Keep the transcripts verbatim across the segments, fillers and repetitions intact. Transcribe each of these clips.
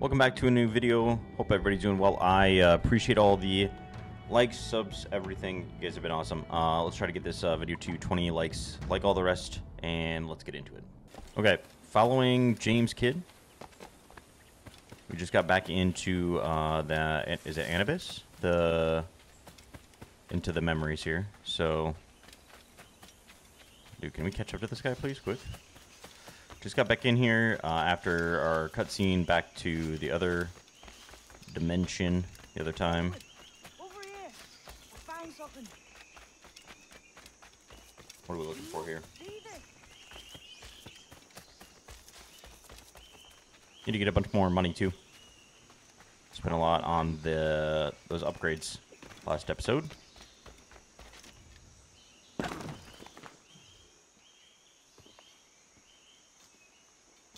Welcome back to a new video. Hope everybody's doing well. I uh, appreciate all the likes, subs, everything. You guys have been awesome. Uh, let's try to get this uh, video to twenty likes, like all the rest, and let's get into it. Okay, following James Kidd. We just got back into uh, the, is it Anubis? The, into the memories here. So, dude, can we catch up to this guy, please, quick? Just got back in here uh, after our cutscene back to the other dimension the other time. Over here. I found something. What are we looking for here? Need to get a bunch more money too. Spent a lot on the those upgrades last episode.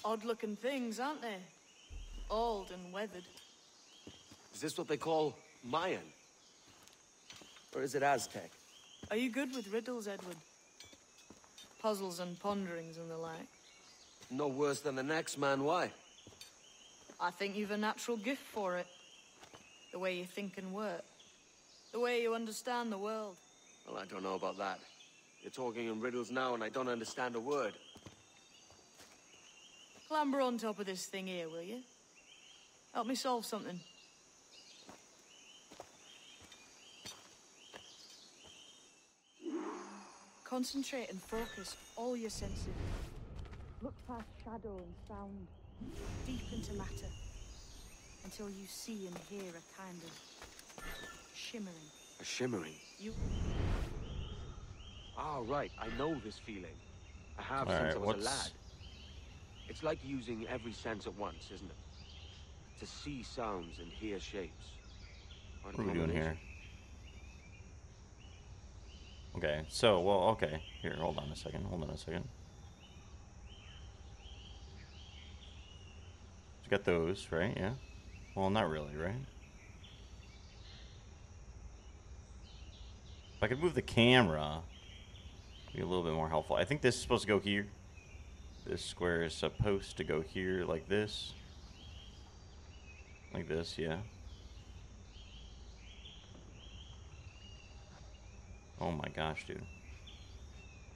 Odd-looking things, aren't they? Old and weathered. Is this what they call Mayan? Or is it Aztec? Are you good with riddles, Edward? Puzzles and ponderings and the like. No worse than the next man, why? I think you've a natural gift for it. The way you think and work. The way you understand the world. Well, I don't know about that. You're talking in riddles now and I don't understand a word. Clamber on top of this thing here, will you? Help me solve something. Concentrate and focus all your senses. Look past shadow and sound, deep into matter, until you see and hear a kind of shimmering. A shimmering? You... Ah, oh, right. I know this feeling. I have all since right, I was what's... a lad. It's like using every sense at once, isn't it? To see sounds and hear shapes. What are we doing here? Okay, so, well, okay. Here, hold on a second, hold on a second. You got those, right? Yeah? Well, not really, right? If I could move the camera, it'd be a little bit more helpful. I think this is supposed to go here. This square is supposed to go here like this. Like this, yeah. Oh my gosh, dude.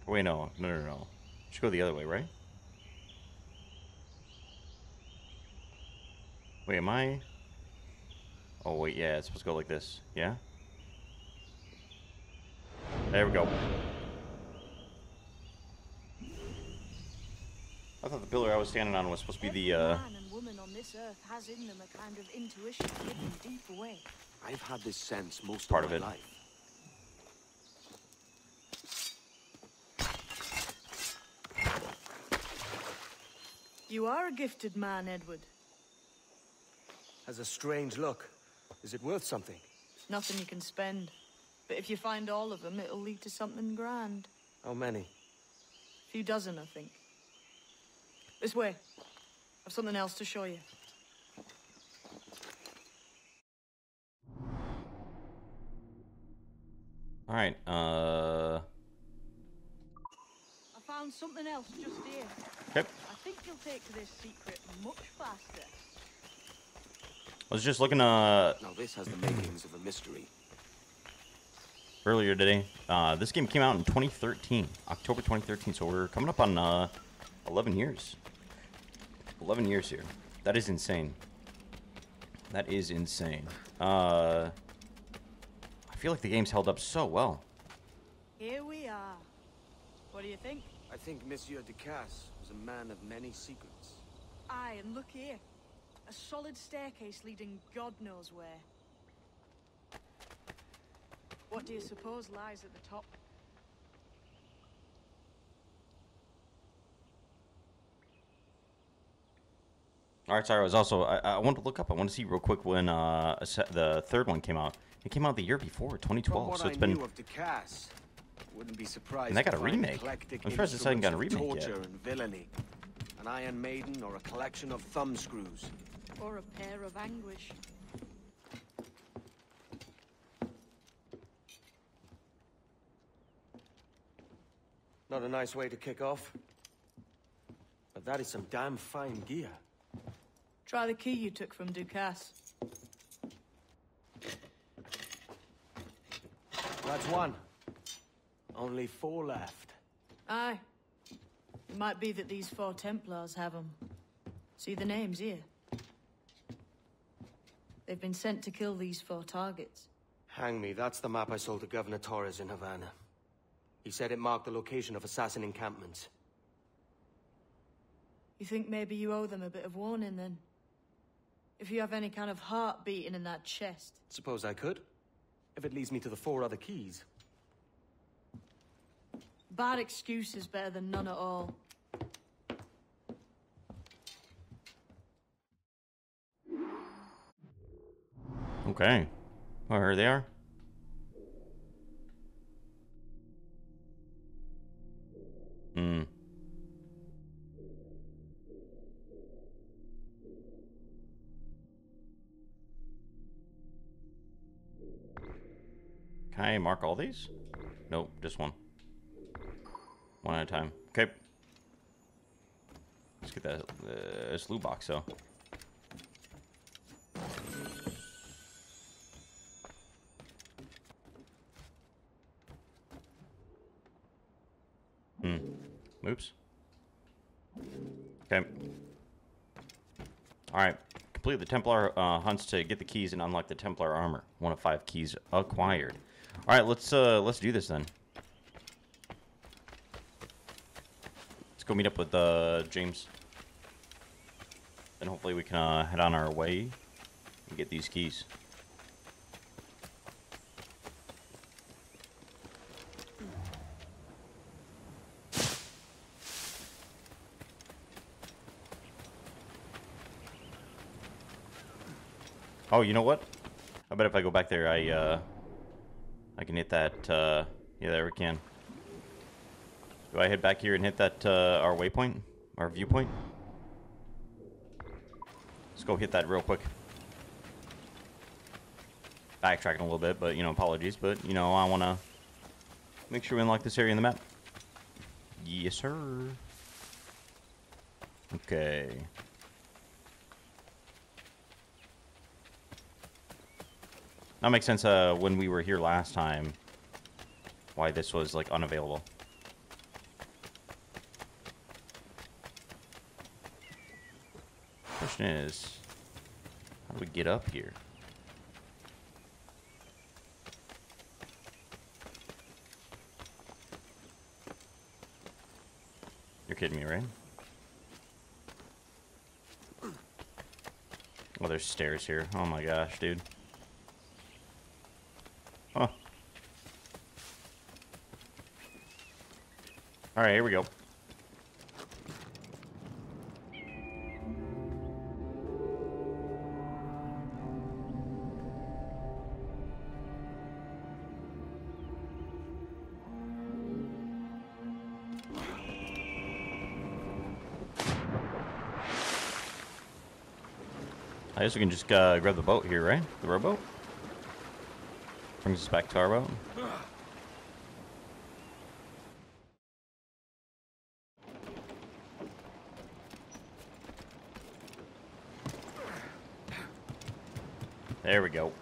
Wait, no. No, no, no. It should go the other way, right? Wait, am I... Oh, wait, yeah. It's supposed to go like this. Yeah? There we go. I thought the pillar I was standing on was supposed to be the, uh... Every man and woman on this earth has in them a kind of intuition hidden deep away. I've had this sense most part of my life. You are a gifted man, Edward. Has a strange look. Is it worth something? Nothing you can spend. But if you find all of them, it'll lead to something grand. How many? A few dozen, I think. This way. I've something else to show you. All right. Uh. I found something else just here. Yep. I think you'll take to this secret much faster. I was just looking. Uh. Now this has the makings of a mystery. Earlier today, uh, this game came out in twenty thirteen, October twenty thirteen. So we're coming up on uh, eleven years. eleven years here. That is insane. That is insane. Uh, I feel like the game's held up so well. Here we are. What do you think? I think Monsieur Ducasse was a man of many secrets. Aye, and look here. A solid staircase leading God knows where. What do you suppose lies at the top? All right, sorry, I was also, I, I wanted to look up, I want to see real quick when uh, the third one came out. It came out the year before, twenty twelve, so it's been... Ducasse, wouldn't be surprised and that got a remake. I'm surprised this hasn't got a remake yet. And villainy, an iron maiden or a collection of thumb screws. Or a pair of anguish. Not a nice way to kick off. But that is some damn fine gear. Try the key you took from Ducasse. That's one. Only four left. Aye. It might be that these four Templars have them. See the names here? They've been sent to kill these four targets. Hang me, that's the map I sold to Governor Torres in Havana. He said it marked the location of assassin encampments. You think maybe you owe them a bit of warning, then? If you have any kind of heart beating in that chest. Suppose I could. If it leads me to the four other keys. Bad excuse is better than none at all. Okay. Well, here they are. Hmm. Can I mark all these? Nope, just one. One at a time. Okay. Let's get that uh, loot box, though. Hmm. Oops. Okay. Alright. Complete the Templar uh, hunts to get the keys and unlock the Templar armor. One of five keys acquired. All right, let's uh, let's do this then. Let's go meet up with uh, James, and hopefully we can uh, head on our way and get these keys. Oh, you know what? I bet if I go back there, I. Uh, I can hit that, uh, yeah, there we can. Do I head back here and hit that, uh, our waypoint? Our viewpoint? Let's go hit that real quick. Backtracking a little bit, but, you know, apologies. But, you know, I want to make sure we unlock this area in the map. Yes, sir. Okay. That makes sense uh, when we were here last time, why this was, like, unavailable. Question is, how do we get up here? You're kidding me, right? Oh, there's stairs here. Oh my gosh, dude. Huh. Alright, here we go. I guess we can just uh, grab the boat here, right? The rowboat? Brings us back to our boat. There we go.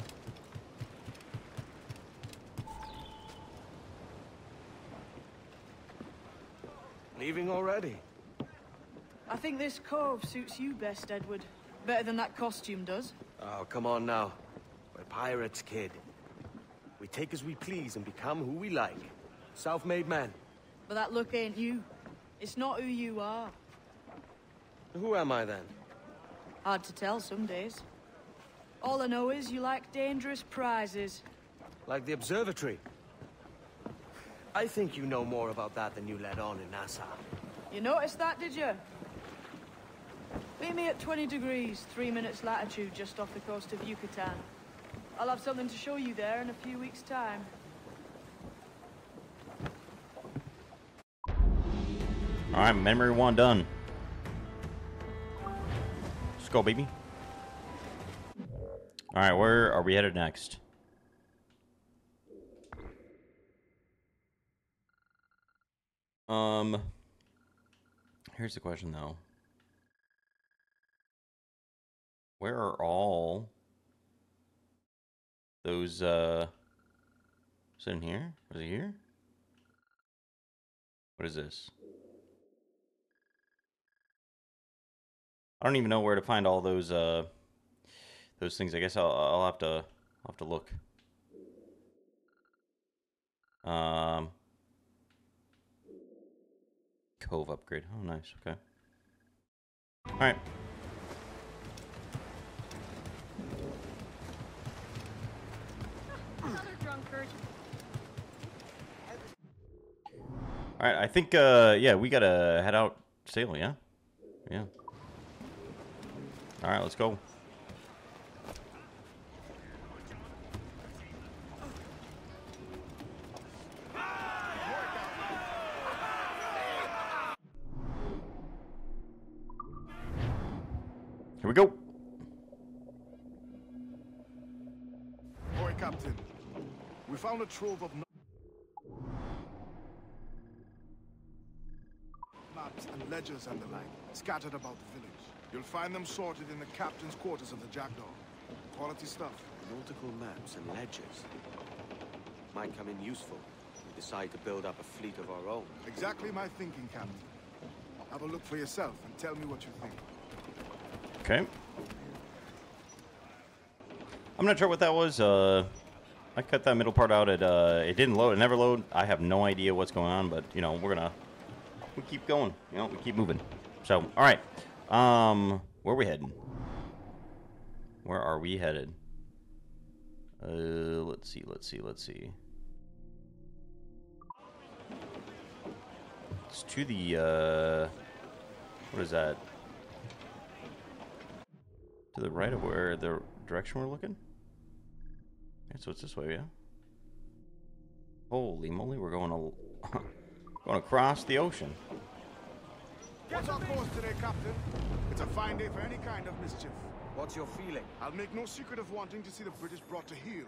Leaving already? I think this cove suits you best, Edward. Better than that costume does. Oh, come on now. We're pirates, kid. We take as we please and become who we like. Self-made man. But that look ain't you. It's not who you are. Who am I then? Hard to tell some days. All I know is you like dangerous prizes. Like the observatory. I think you know more about that than you let on in NASA. You noticed that, did you? Meet me at twenty degrees, three minutes latitude, just off the coast of Yucatan. I'll have something to show you there in a few weeks' time. Alright, memory one done. Let's go, baby. Alright, where are we headed next? Um, here's the question, though. Where are all those, uh, is it in here? Was it here? What is this? I don't even know where to find all those, uh, those things. I guess I'll, I'll have to, I'll have to look. Um, cove upgrade. Oh, nice. Okay. All right. All right, I think, uh, yeah, we gotta head out sailing, yeah? Yeah. All right, let's go. Here we go. Boy, Captain, we found a trove of... and ledgers and the like, scattered about the village. You'll find them sorted in the captain's quarters of the Jackdaw. Quality stuff. Nautical maps and ledgers might come in useful if we decide to build up a fleet of our own. Exactly my thinking, Captain. Have a look for yourself and tell me what you think. Okay. I'm not sure what that was. Uh, I cut that middle part out. It, uh, it didn't load. It never loaded. I have no idea what's going on, but, you know, we're going to... We keep going, you know, we keep moving. So, all right. Um, where are we heading? Where are we headed? Uh, let's see, let's see, let's see. It's to the, uh, what is that? To the right of where the direction we're looking? Okay, so it's this way, yeah? Holy moly, we're going a... Going across the ocean. Get on course today, Captain. It's a fine day for any kind of mischief. What's your feeling? I'll make no secret of wanting to see the British brought to heel.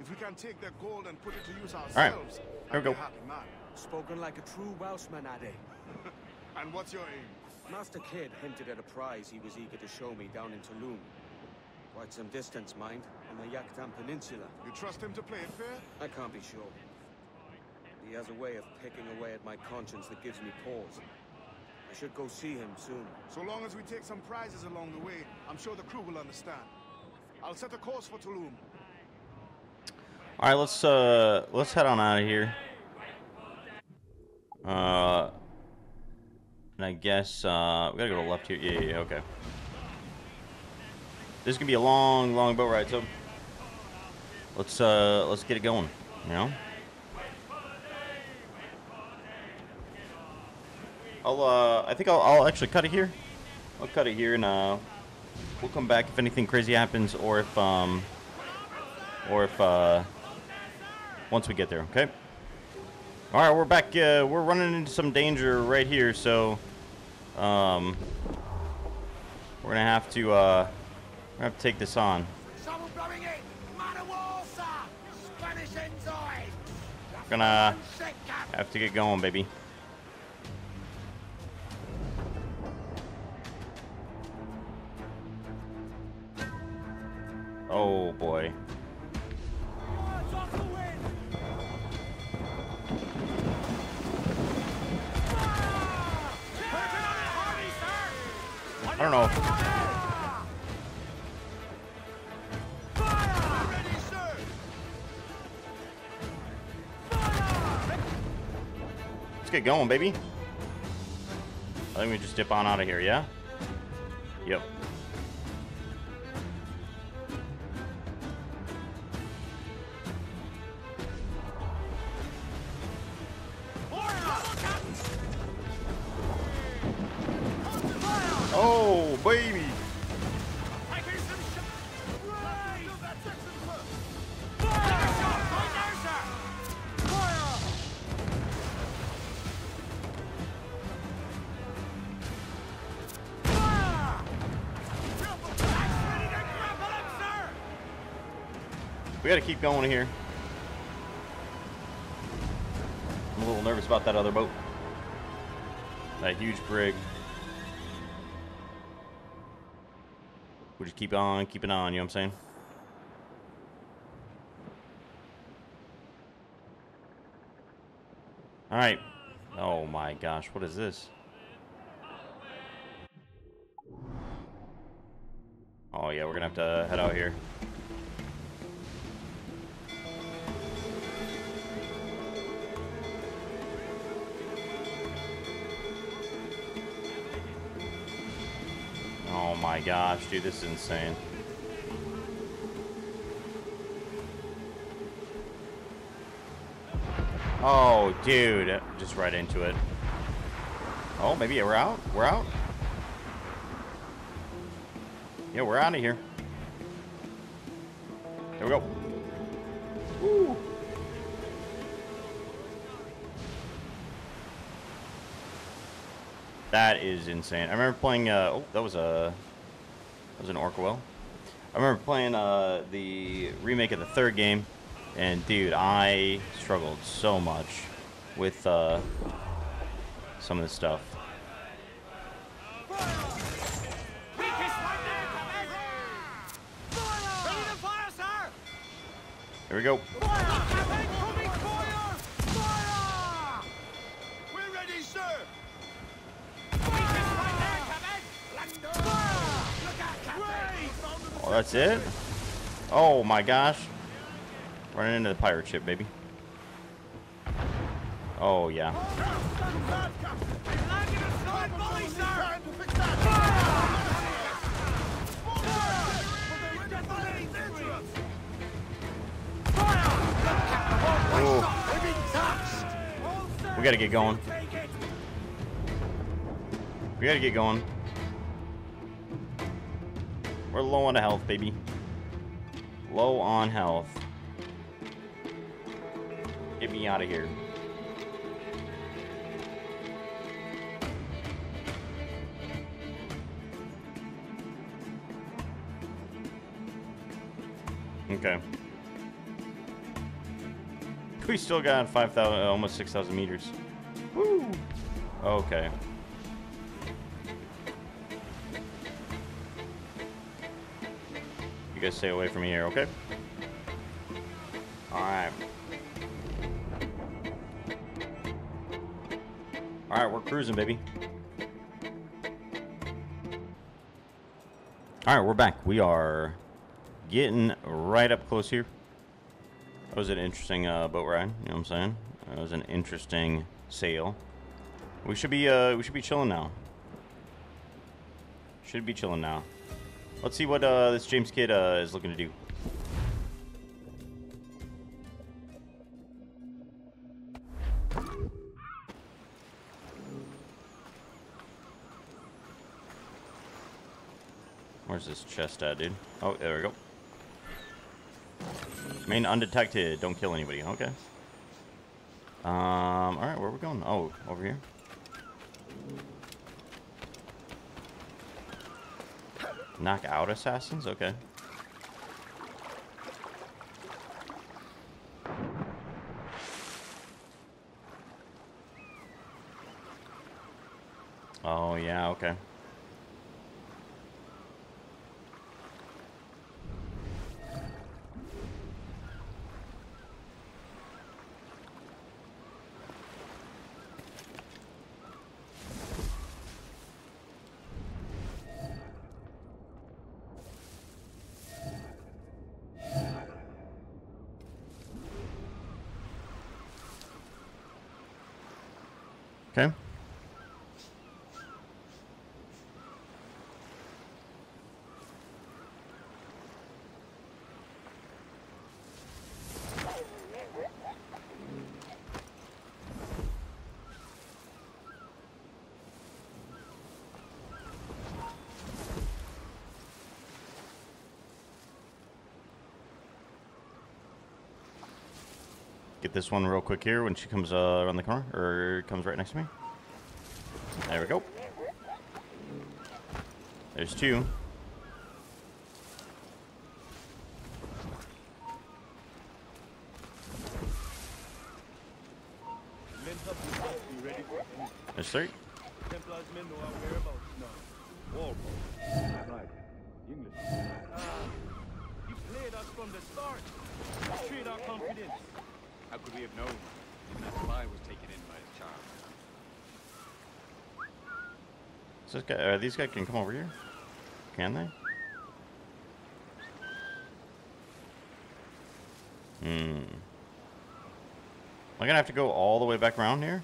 If we can take their gold and put it to use ourselves, right. Here we go. Happy man. Spoken like a true Welshman, Ade. And what's your aim? Master Kid hinted at a prize he was eager to show me down in Tulum. Quite some distance, mind, on the Yucatan Peninsula. You trust him to play it fair? I can't be sure. He has a way of picking away at my conscience that gives me pause. I should go see him soon. So long as we take some prizes along the way, I'm sure the crew will understand. I'll set a course for Tulum. All right, let's uh, let's head on out of here. Uh, and I guess uh, we gotta go to the left here. Yeah, yeah, yeah, okay. This is gonna be a long, long boat ride, so let's uh, let's get it going. You know. I'll, uh, I think I'll, I'll actually cut it here. I'll cut it here, and uh, we'll come back if anything crazy happens, or if, um, or if, uh, once we get there, okay? All right, we're back. Uh, we're running into some danger right here, so, um, we're gonna have to, uh, we're gonna have to take this on. We're gonna have to get going, baby. Oh boy. I don't know. Let's get going, baby. I think we just dip on out of here, yeah? Yep. Oh, baby. We gotta keep going here. I'm a little nervous about that other boat. That huge brig. We'll just keep on, keeping on, you know what I'm saying? Alright. Oh my gosh, what is this? Oh yeah, we're gonna have to head out here. Oh my gosh, dude, this is insane. Oh, dude, just right into it. Oh, maybe yeah, we're out. We're out. Yeah, we're out of here. There we go. Woo. That is insane. I remember playing. Uh, oh, that was a that was an orca well. I remember playing uh, the remake of the third game. And dude, I struggled so much with uh, some of this stuff. Here we go. We're ready, sir. Oh, that's it? Oh my gosh. Running into the pirate ship, baby. Oh, yeah. Ooh. We gotta get going. We gotta get going. We're low on health, baby. Low on health. Get me out of here. Okay. We still got five thousand, almost six thousand meters. Woo! Okay. You guys stay away from here, okay? All right. All right, we're cruising, baby. All right, we're back. We are getting right up close here. That was an interesting uh, boat ride. You know what I'm saying? That was an interesting sail. We should be uh, we should be chilling now. Should be chilling now. Let's see what uh, this James Kidd uh, is looking to do. Where's this chest at, dude? Oh, there we go. Remain undetected. Don't kill anybody. Okay. Um. All right, where are we going? Oh, over here. Knock out assassins? Okay. Oh, yeah, okay. Okay. Get this one real quick here when she comes uh, around the corner, or comes right next to me. There we go. There's two. There's three. Templars men know our whereabouts now. Walpole. English. guard. Let's treat our confidence. How could we have known? Even that fly was taken in by his charm. So this guy, uh, these guys can come over here? Can they? Hmm. Am I gonna have to go all the way back around here?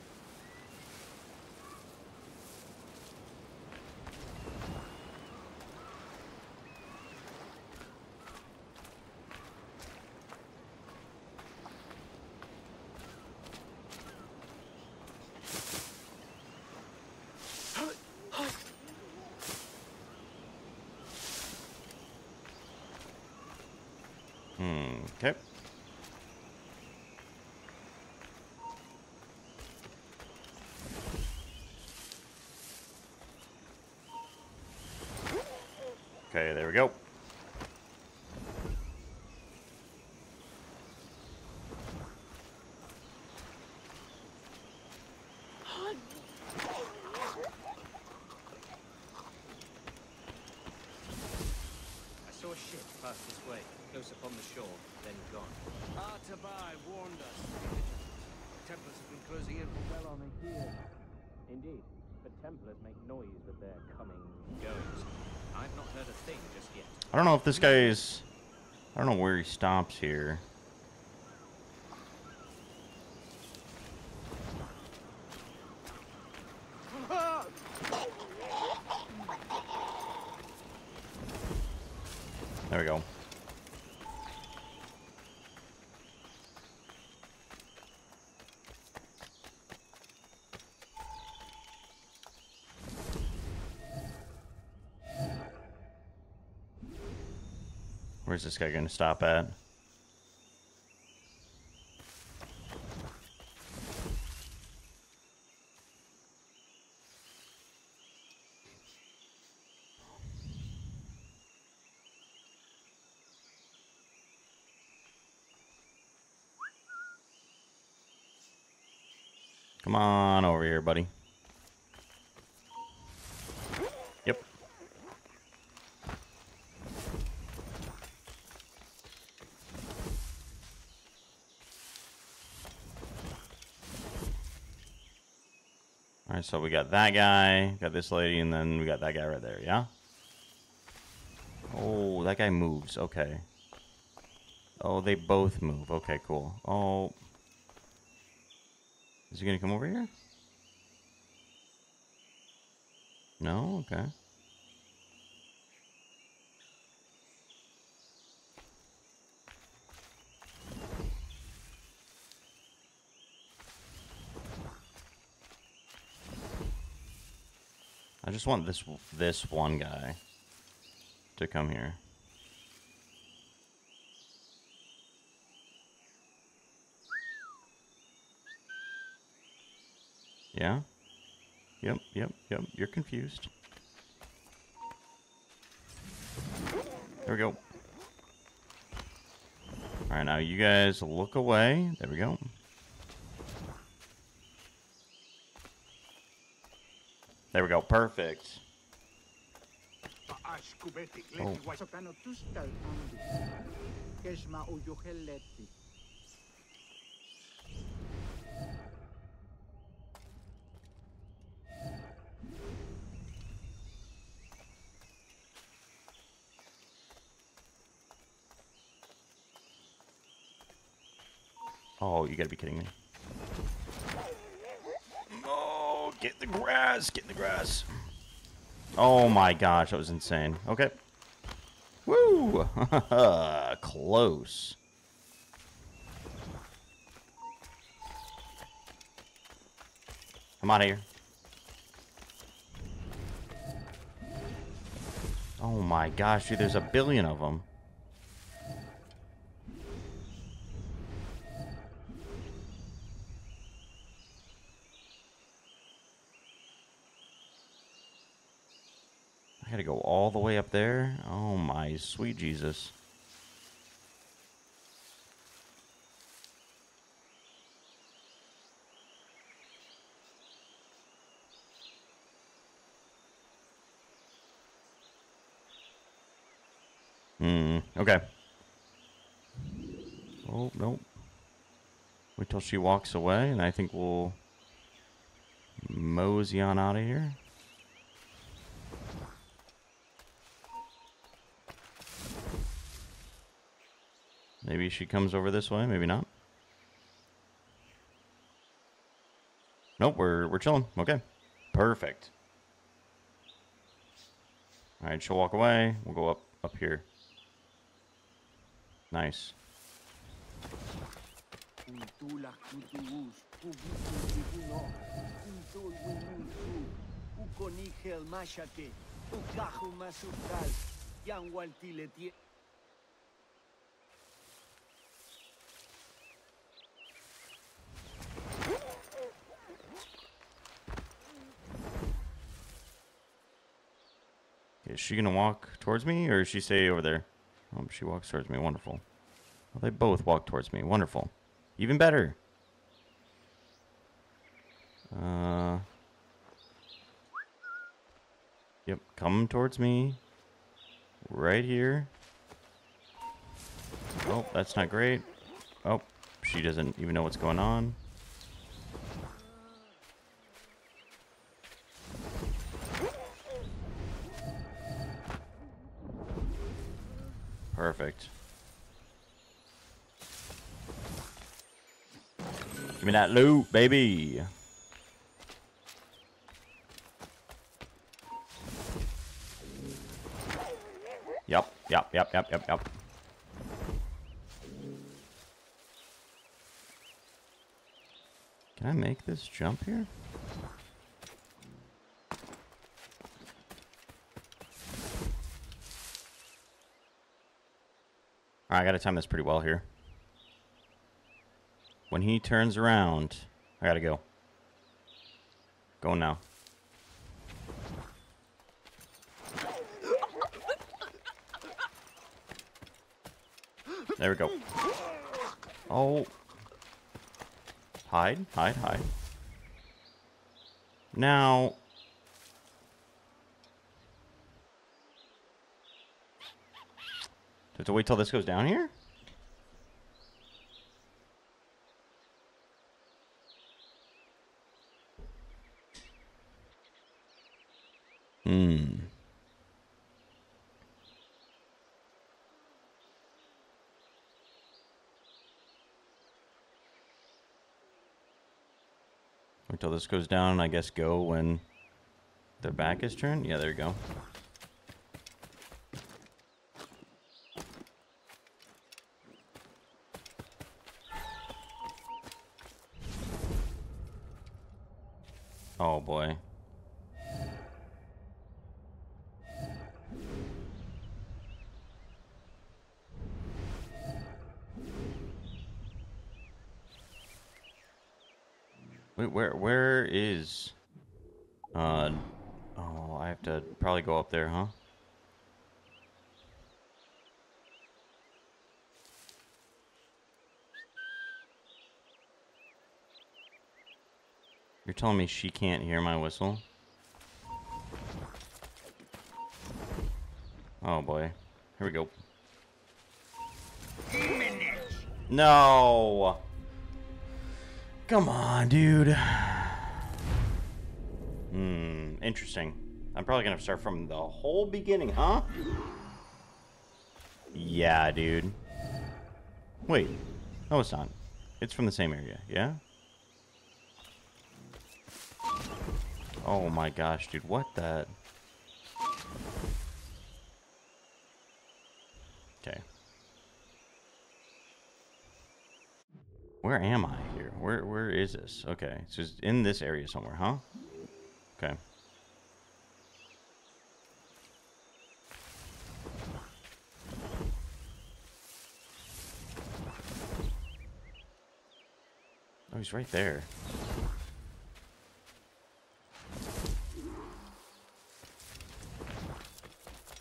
Okay, there we go. I saw a ship pass this way, close upon the shore, then gone. Ah, Tabai warned us. The Templars have been closing in for well on a year. Indeed, the Templars make noise with their coming and goings. I've not heard a thing just yet. I don't know if this guy is... I don't know where he stops here. There we go. Where's this guy gonna stop at? Come on over here, buddy. So we got that guy, got this lady, and then we got that guy right there, yeah? Oh, that guy moves, okay. Oh, they both move, okay, cool. Oh. Is he gonna come over here? No? Okay. I just want this this one guy to come here. Yeah? Yep, yep, yep. You're confused. There we go. All right, now you guys look away. There we go. There we go, perfect. Oh. Oh, you gotta be kidding me. Get in the grass, get in the grass. Oh my gosh, that was insane. Okay. Woo! Close. I'm out of here. Oh my gosh, dude, there's a billion of them. I gotta go all the way up there. Oh my sweet Jesus. Hmm. Okay. Oh, nope. Wait till she walks away, and I think we'll mosey on out of here. Maybe she comes over this way, maybe not. Nope, we're, we're chilling. Okay, perfect. All right, she'll walk away. We'll go up, up here. Nice. Is she gonna walk towards me, or is she stay over there? Oh, she walks towards me. Wonderful. Well, they both walk towards me. Wonderful. Even better. Uh. Yep. Come towards me. Right here. Oh, that's not great. Oh, she doesn't even know what's going on. Perfect. Give me that loot, baby. Yep, yep, yep, yep, yep, yep. Can I make this jump here? I gotta time this pretty well here. When he turns around, I gotta go. Go now. There we go. Oh. Hide, hide, hide. Now. Do I have to wait till this goes down here? Hmm. Wait till this goes down, and I guess go when their back is turned? Yeah, there you go. Oh boy. Wait, where where is uh oh, I have to probably go up there, huh? You're telling me she can't hear my whistle? Oh boy. Here we go. No! Come on, dude. Hmm, interesting. I'm probably gonna start from the whole beginning, huh? Yeah, dude. Wait. No, it's not. It's from the same area, yeah? Oh my gosh, dude, what that? Okay. Where am I here? Where where is this? Okay, so it's in this area somewhere, huh? Okay. Oh, he's right there.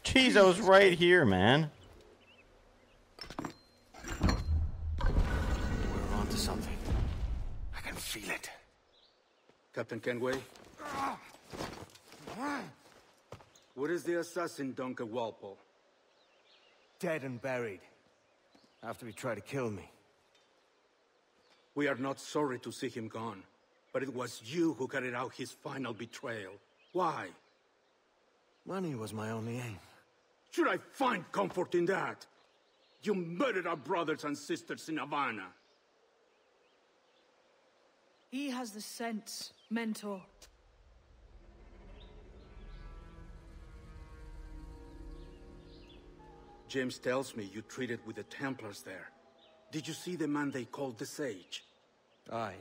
Chizo's right here, man. We're onto something. I can feel it. Captain Kenway? What is the assassin, Duncan Walpole? Dead and buried. After he tried to kill me. We are not sorry to see him gone, but it was you who carried out his final betrayal. Why? Money was my only aim. Should I find comfort in that? You murdered our brothers and sisters in Havana. He has the sense, Mentor. James tells me you treated with the Templars there. Did you see the man they called the Sage? Aye.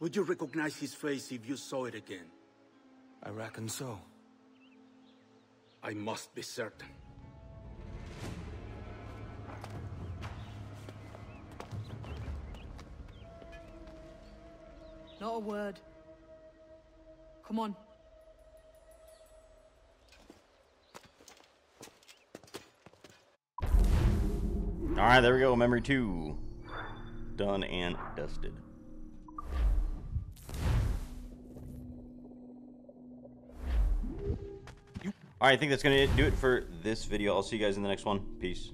Would you recognize his face if you saw it again? I reckon so. I must be certain. Not a word. Come on. Alright, there we go. Memory two. Done and dusted. Alright, I think that's going to do it for this video. I'll see you guys in the next one. Peace.